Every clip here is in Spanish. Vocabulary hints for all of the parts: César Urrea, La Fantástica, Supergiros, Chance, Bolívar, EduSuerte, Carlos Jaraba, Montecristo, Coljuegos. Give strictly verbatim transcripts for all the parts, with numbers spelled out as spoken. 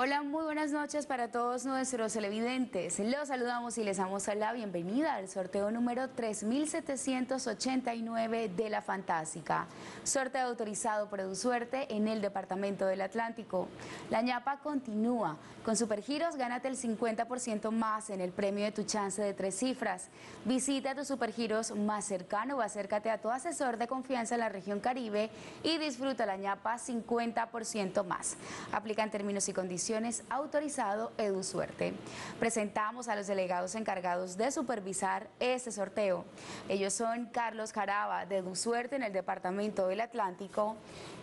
Hola, muy buenas noches para todos nuestros televidentes. Los saludamos y les damos la bienvenida al sorteo número tres mil setecientos ochenta y nueve de La Fantástica. Sorteo autorizado por EduSuerte en el Departamento del Atlántico. La ñapa continúa. Con Supergiros, gánate el cincuenta por ciento más en el premio de tu chance de tres cifras. Visita tu Supergiros más cercano o acércate a tu asesor de confianza en la región Caribe y disfruta la ñapa cincuenta por ciento más. Aplican términos y condiciones, autorizado EduSuerte. Presentamos a los delegados encargados de supervisar este sorteo. Ellos son Carlos Jaraba, de EduSuerte en el Departamento del Atlántico,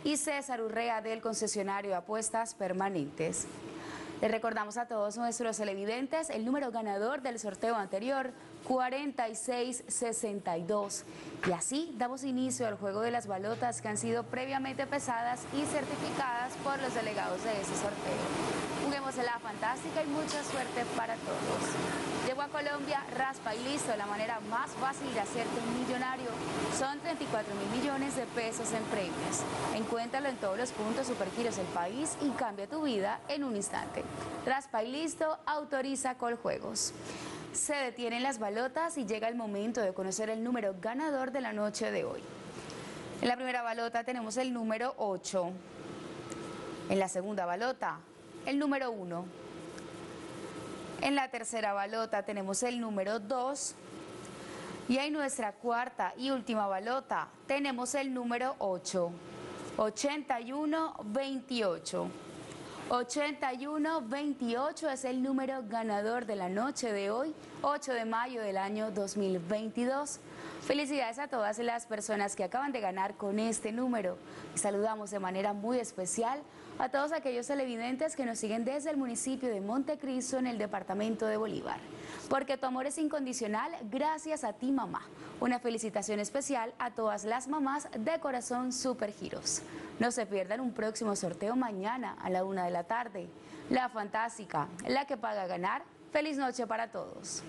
y César Urrea, del concesionario de apuestas permanentes. Les recordamos a todos nuestros televidentes el número ganador del sorteo anterior, cuarenta y seis sesenta y dos. Y así damos inicio al juego de las balotas que han sido previamente pesadas y certificadas por los delegados de ese sorteo. Juguemos La Fantástica y mucha suerte para todos. Llegó a Colombia, raspa y listo, la manera más fácil de hacerte un millonario. Son treinta y cuatro mil millones de pesos en premios. Encuéntralo en todos los puntos Supergiros del país y cambia tu vida en un instante. Raspa y listo, autoriza Coljuegos. Se detienen las balotas y llega el momento de conocer el número ganador de la noche de hoy. En la primera balota tenemos el número ocho. En la segunda balota, el número uno. En la tercera balota tenemos el número dos. Y en nuestra cuarta y última balota tenemos el número ocho. ochenta y uno veintiocho. ochenta y uno veintiocho es el número ganador de la noche de hoy, ocho de mayo del año dos mil veintidós. Felicidades a todas las personas que acaban de ganar con este número. Saludamos de manera muy especial a todos aquellos televidentes que nos siguen desde el municipio de Montecristo en el departamento de Bolívar. Porque tu amor es incondicional, gracias a ti, mamá. Una felicitación especial a todas las mamás de corazón Supergiros. No se pierdan un próximo sorteo mañana a la una de la tarde. La Fantástica, la que paga ganar. Feliz noche para todos.